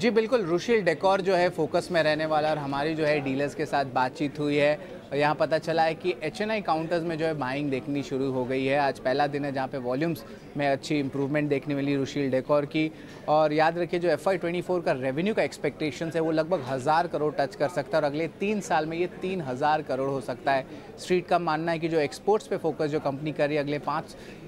जी बिल्कुल, रुशिल डेकोर जो है फोकस में रहने वाला, और हमारी जो है डीलर्स के साथ बातचीत हुई है और यहाँ पता चला है कि HNI काउंटर्स में जो है बाइंग देखनी शुरू हो गई है। आज पहला दिन है जहाँ पे वॉल्यूम्स में अच्छी इंप्रूवमेंट देखने मिली रुशिल डेकोर की। और याद रखिए जो FY24 का रेवेन्यू का एक्सपेक्टेशन है वो लगभग 1000 करोड़ टच कर सकता है और अगले 3 साल में ये 3000 करोड़ हो सकता है। स्ट्रीट का मानना है कि जो एक्सपोर्ट्स पे फोकस जो कंपनी कर रही है अगले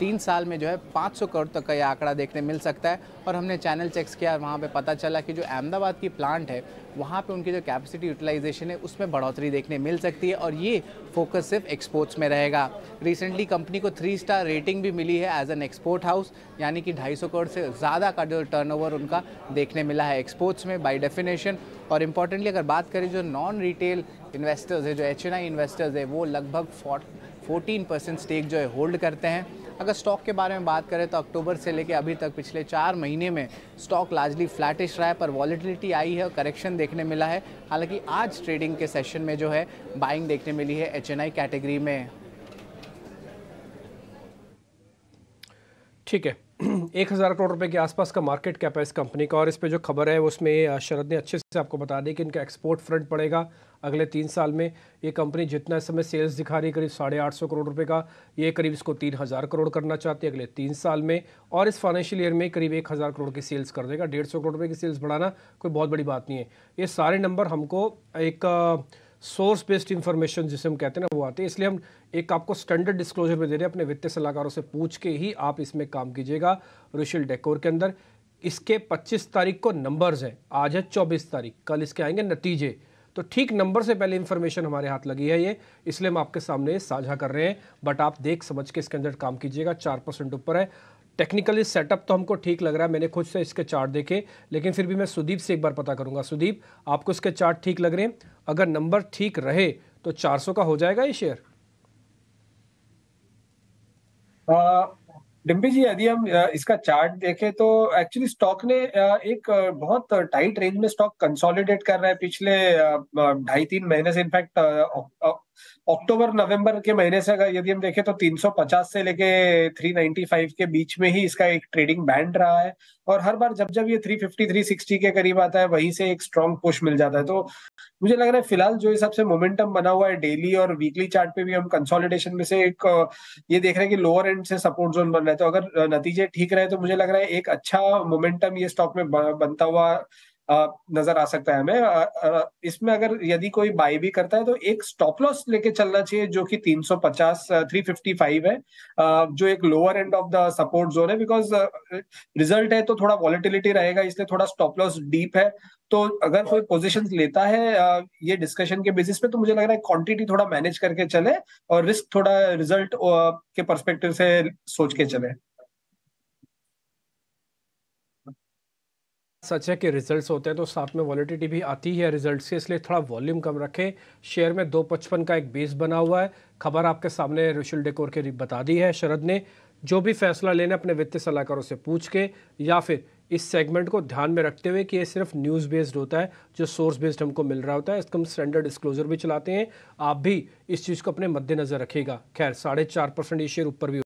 3 साल में जो है 500 करोड़ तक का ये आंकड़ा देखने मिल सकता है। और हमने चैनल चेक्स किया, वहाँ पर पता चला कि जो अहमदाबाद की प्लांट है वहाँ पर उनकी जो कैपेसिटी यूटिलाइजेशन है उसमें बढ़ोतरी देखने मिल सकती है, और ये फोकस सिर्फ एक्सपोर्ट्स में रहेगा। रिसेंटली कंपनी को 3 स्टार रेटिंग भी मिली है एज एन एक्सपोर्ट हाउस, यानी कि 250 करोड़ से ज़्यादा का जो टर्नओवर उनका देखने मिला है एक्सपोर्ट्स में बाय डेफिनेशन। और इम्पॉर्टेंटली अगर बात करें जो नॉन रिटेल इन्वेस्टर्स है, जो HNI इन्वेस्टर्स है, वो लगभग 14% स्टेक जो है होल्ड करते हैं। अगर स्टॉक के बारे में बात करें तो अक्टूबर से लेकर अभी तक पिछले 4 महीने में स्टॉक लार्जली फ्लैटिश रहा है, पर वॉलेटिलिटी आई है और करेक्शन देखने मिला है। हालांकि आज ट्रेडिंग के सेशन में जो है बाइंग देखने मिली है HNI कैटेगरी में। ठीक है, 1000 करोड़ रुपए के आसपास का मार्केट कैप है इस कंपनी का। और इस पे जो खबर है उसमें शरद ने अच्छे से आपको बता दी कि इनका एक्सपोर्ट फ्रंट पड़ेगा अगले 3 साल में। ये कंपनी जितना इस समय सेल्स दिखा रही है करीब 850 करोड़ रुपए का, ये करीब इसको 3000 करोड़ करना चाहती है अगले 3 साल में, और इस फाइनेंशियल ईयर में करीब 1000 करोड़ की सेल्स कर देगा। 150 करोड़ रुपये की सेल्स बढ़ाना कोई बहुत बड़ी बात नहीं है। ये सारे नंबर हमको एक सोर्स बेस्ड इन्फॉर्मेशन जिसे हम कहते हैं ना, वो आते हैं, इसलिए हम एक आपको स्टैंडर्ड डिस्क्लोजर में दे रहे हैं। अपने वित्तीय सलाहकारों से पूछ के ही आप इसमें काम कीजिएगा। रुशिल डेकोर के अंदर इसके 25 तारीख को नंबर्स हैं, आज है 24 तारीख, कल इसके आएंगे नतीजे। तो ठीक नंबर से पहले इन्फॉर्मेशन हमारे हाथ लगी है ये, इसलिए हम आपके सामने साझा कर रहे हैं। बट आप देख समझ के इसके अंदर काम कीजिएगा। 4% ऊपर है, टेक्निकली सेटअप तो हमको ठीक लग रहा है, मैंने खुद से इसके चार्ट देखे, लेकिन फिर भी मैं सुदीप से एक बार पता करूंगा। सुदीप, आपको इसके चार्ट ठीक लग रहे हैं? अगर नंबर ठीक रहे तो 400 का हो जाएगा ये शेयर। डिम्पी जी, यदि हम इसका चार्ट देखें तो एक्चुअली स्टॉक ने एक बहुत टाइट रेंज में स्टॉक कंसोलिडेट कर रहा है पिछले 2-3 महीने से। इनफैक्ट अक्टूबर नवंबर के महीने से अगर यदि हम देखें तो 350 से लेके 395 के बीच में ही इसका एक ट्रेडिंग बैंड रहा है, और हर बार जब जब ये 350 360 के करीब आता है वहीं से एक स्ट्रॉन्ग पुश मिल जाता है। तो मुझे लग रहा है फिलहाल जो हिसाब से मोमेंटम बना हुआ है डेली और वीकली चार्ट पे भी, हम कंसोलिडेशन में से एक ये देख रहे हैं कि लोअर एंड से सपोर्ट जोन बन रहा है। तो अगर नतीजे ठीक रहे तो मुझे लग रहा है एक अच्छा मोमेंटम ये स्टॉक में बनता हुआ नजर आ सकता है हमें। इसमें अगर यदि कोई बाय भी करता है तो एक स्टॉप लॉस लेके चलना चाहिए जो कि 355 है, जो एक lower end of the support zone है। बिकॉज रिजल्ट है तो थोड़ा वॉलिटिलिटी रहेगा, इसलिए थोड़ा स्टॉप लॉस डीप है। तो अगर कोई पोजीशंस लेता है ये डिस्कशन के बेसिस पे, तो मुझे लग रहा है क्वांटिटी थोड़ा मैनेज करके चले और रिस्क थोड़ा रिजल्ट के पर्सपेक्टिव से सोच के चले। सच है कि रिजल्ट्स होते हैं तो साथ में वॉलिटिलिटी भी आती है रिजल्ट्स से, इसलिए थोड़ा वॉल्यूम कम रखें। शेयर में 255 का एक बेस बना हुआ है। खबर आपके सामने रुशिल डेकोर के बता दी है शरद ने। जो भी फैसला लेना अपने वित्तीय सलाहकारों से पूछ के, या फिर इस सेगमेंट को ध्यान में रखते हुए कि ये सिर्फ न्यूज़ बेस्ड होता है, जो सोर्स बेस्ड हमको मिल रहा होता है, इसको हम स्टैंडर्ड डिस्क्लोजर भी चलाते हैं। आप भी इस चीज़ को अपने मद्देनज़र रखिएगा। खैर, 4.5% ये शेयर ऊपर भी